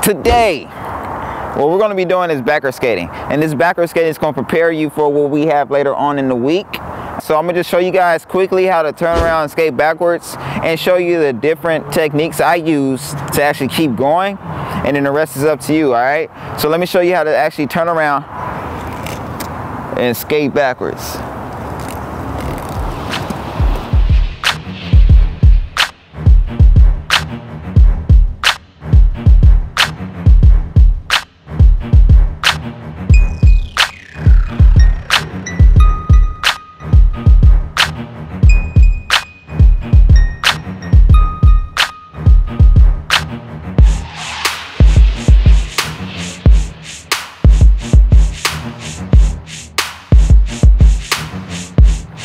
Today, what we're going to be doing is backer skating, and this backer skating is going to prepare you for what we have later on in the week. So I'm going to just show you guys quickly how to turn around and skate backwards and show you the different techniques I use to actually keep going, and then the rest is up to you, alright? So let me show you how to actually turn around and skate backwards.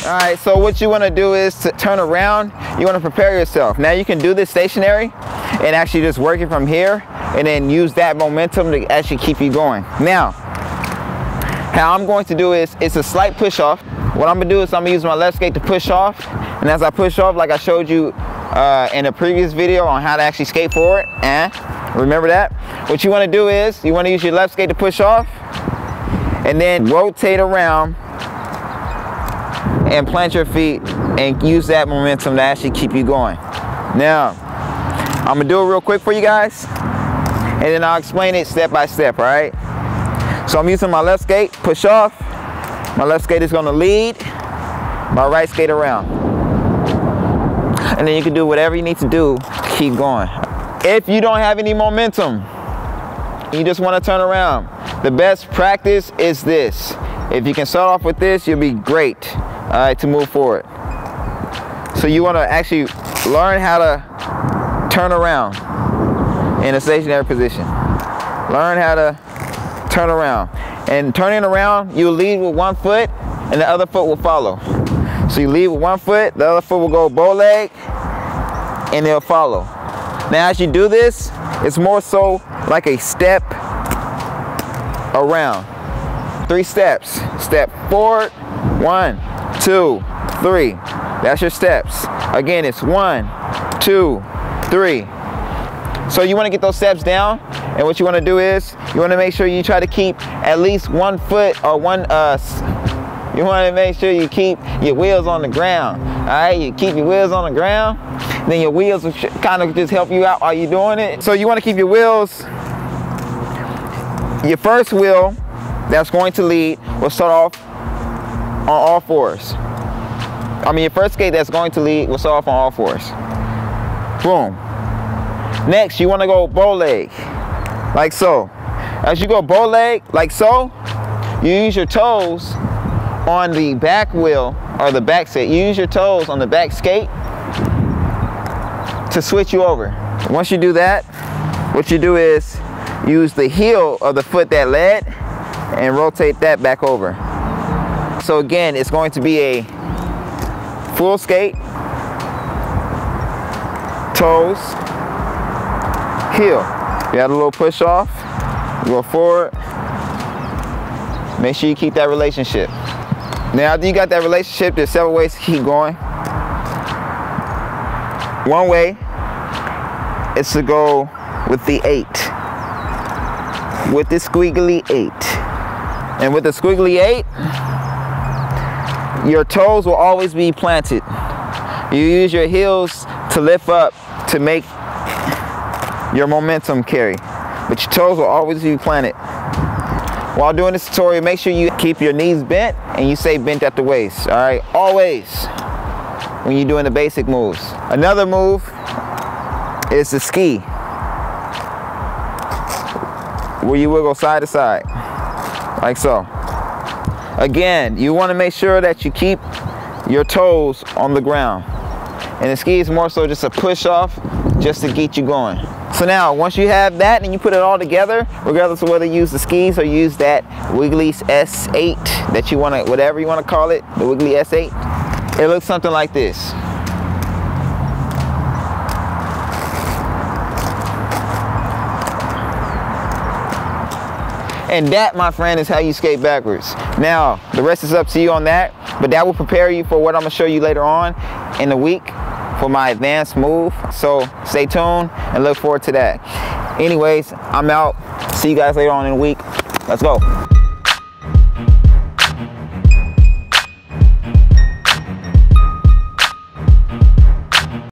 Alright, so what you want to do is to turn around, you want to prepare yourself. Now you can do this stationary and actually just work it from here and then use that momentum to actually keep you going. Now, how I'm going to do is, it's a slight push off. What I'm going to do is I'm going to use my left skate to push off, and as I push off, like I showed you in a previous video on how to actually skate forward, remember that? What you want to do is, you want to use your left skate to push off and then rotate around and plant your feet and use that momentum to actually keep you going. Now, I'm gonna do it real quick for you guys, and then I'll explain it step by step, all right? So I'm using my left skate, push off. My left skate is gonna lead, my right skate around. And then you can do whatever you need to do to keep going. If you don't have any momentum, you just wanna turn around, the best practice is this. If you can start off with this, you'll be great. All right, to move forward. So you want to actually learn how to turn around in a stationary position. Learn how to turn around. And turning around, you lead with one foot and the other foot will follow. So you lead with one foot, the other foot will go bow leg, and they'll follow. Now as you do this, it's more so like a step around. 3 steps. Step forward, 1, 2, 3. That's your steps. Again, it's 1, 2, 3. So you want to get those steps down, and what you want to do is you want to make sure you try to keep at least one foot or you want to make sure you keep your wheels on the ground. All right, you keep your wheels on the ground, then your wheels will kind of just help you out while you're doing it. So you want to keep your wheels. Your first wheel that's going to lead will start off on all fours. Your first skate that's going to lead will start off on all fours. Boom. Next, you want to go bow leg, like so. As you go bow leg, like so, you use your toes on the back wheel or the back skate. You use your toes on the back skate to switch you over. Once you do that, what you do is use the heel of the foot that led and rotate that back over. So again, it's going to be a full skate, toes, heel. You add a little push off, go forward. Make sure you keep that relationship. Now, after you got that relationship, there's several ways to keep going. One way is to go with the 8, with the squiggly 8. And with the squiggly 8, your toes will always be planted. You use your heels to lift up to make your momentum carry, but your toes will always be planted. While doing this tutorial, make sure you keep your knees bent and you stay bent at the waist, all right? Always, when you're doing the basic moves. Another move is the ski, where you wiggle side to side, like so. Again, you want to make sure that you keep your toes on the ground. And the ski is more so just a push off, just to get you going. So now, once you have that and you put it all together, regardless of whether you use the skis or use that wiggly S8 that you want to, whatever you want to call it, the wiggly S8, it looks something like this. And that, my friend, is how you skate backwards. Now, the rest is up to you on that, but that will prepare you for what I'm gonna show you later on in the week. for my advanced move. So stay tuned and look forward to that. Anyways, I'm out. See you guys later on in the week. Let's go.